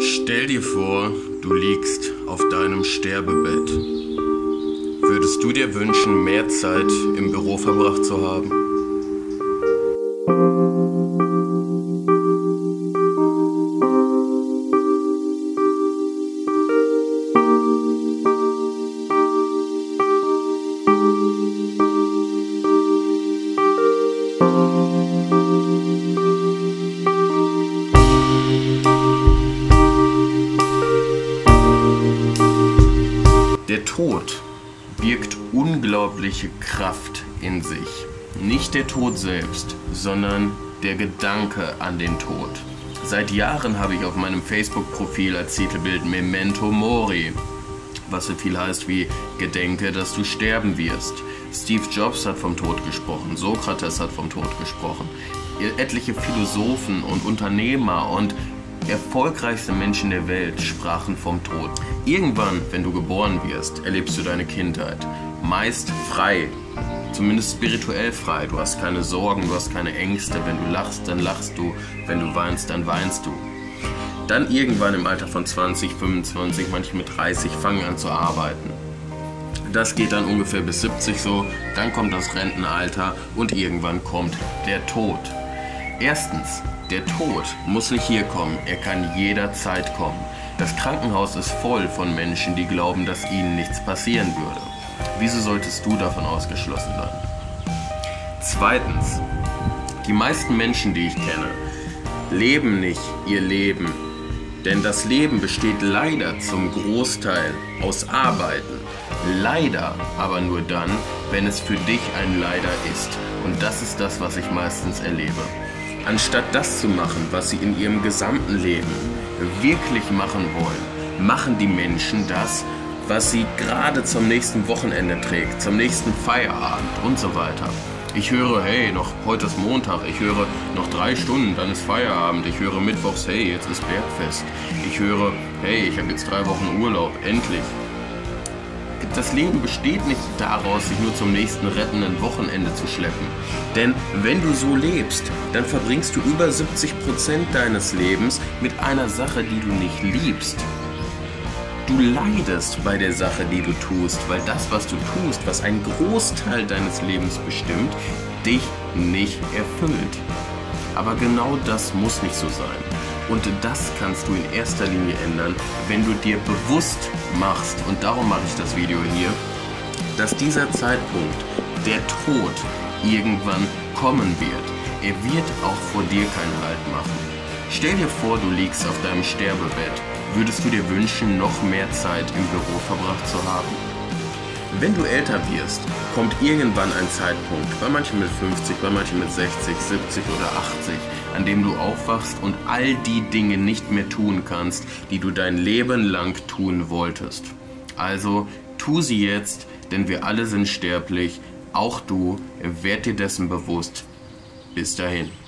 Stell dir vor, du liegst auf deinem Sterbebett. Würdest du dir wünschen, mehr Zeit im Büro verbracht zu haben? Der Tod birgt unglaubliche Kraft in sich. Nicht der Tod selbst, sondern der Gedanke an den Tod. Seit Jahren habe ich auf meinem Facebook-Profil als Titelbild Memento Mori, was so viel heißt wie Gedenke, dass du sterben wirst. Steve Jobs hat vom Tod gesprochen, Sokrates hat vom Tod gesprochen, etliche Philosophen und Unternehmer und erfolgreichste Menschen der Welt sprachen vom Tod. Irgendwann, wenn du geboren wirst, erlebst du deine Kindheit. Meist frei, zumindest spirituell frei. Du hast keine Sorgen, du hast keine Ängste. Wenn du lachst, dann lachst du. Wenn du weinst, dann weinst du. Dann irgendwann im Alter von 20, 25, manchmal mit 30 fangen an zu arbeiten. Das geht dann ungefähr bis 70 so. Dann kommt das Rentenalter und irgendwann kommt der Tod. Erstens, der Tod muss nicht hier kommen, er kann jederzeit kommen. Das Krankenhaus ist voll von Menschen, die glauben, dass ihnen nichts passieren würde. Wieso solltest du davon ausgeschlossen sein? Zweitens, die meisten Menschen, die ich kenne, leben nicht ihr Leben. Denn das Leben besteht leider zum Großteil aus Arbeiten. Leider aber nur dann, wenn es für dich ein Leider ist. Und das ist das, was ich meistens erlebe. Anstatt das zu machen, was sie in ihrem gesamten Leben wirklich machen wollen, machen die Menschen das, was sie gerade zum nächsten Wochenende trägt, zum nächsten Feierabend und so weiter. Ich höre, hey, noch heute ist Montag, ich höre noch 3 Stunden, dann ist Feierabend, ich höre mittwochs, hey, jetzt ist Bergfest, ich höre, hey, ich habe jetzt 3 Wochen Urlaub, endlich. Das Leben besteht nicht daraus, sich nur zum nächsten rettenden Wochenende zu schleppen. Denn wenn du so lebst, dann verbringst du über 70% deines Lebens mit einer Sache, die du nicht liebst. Du leidest bei der Sache, die du tust, weil das, was du tust, was einen Großteil deines Lebens bestimmt, dich nicht erfüllt. Aber genau das muss nicht so sein. Und das kannst du in erster Linie ändern, wenn du dir bewusst machst, und darum mache ich das Video hier, dass dieser Zeitpunkt, der Tod, irgendwann kommen wird. Er wird auch vor dir keinen Halt machen. Stell dir vor, du liegst auf deinem Sterbebett. Würdest du dir wünschen, noch mehr Zeit im Büro verbracht zu haben? Wenn du älter wirst, kommt irgendwann ein Zeitpunkt, bei manchen mit 50, bei manchen mit 60, 70 oder 80, an dem du aufwachst und all die Dinge nicht mehr tun kannst, die du dein Leben lang tun wolltest. Also tu sie jetzt, denn wir alle sind sterblich, auch du, werd dir dessen bewusst. Bis dahin.